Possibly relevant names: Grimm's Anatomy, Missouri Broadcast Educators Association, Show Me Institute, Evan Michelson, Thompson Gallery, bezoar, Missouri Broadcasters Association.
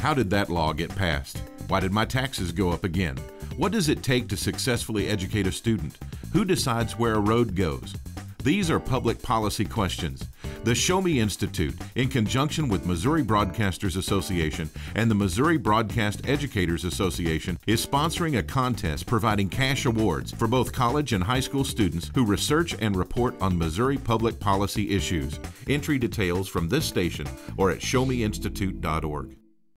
How did that law get passed? Why did my taxes go up again? What does it take to successfully educate a student? Who decides where a road goes? These are public policy questions. The Show Me Institute, in conjunction with Missouri Broadcasters Association and the Missouri Broadcast Educators Association, is sponsoring a contest providing cash awards for both college and high school students who research and report on Missouri public policy issues. Entry details from this station or at showmeinstitute.org.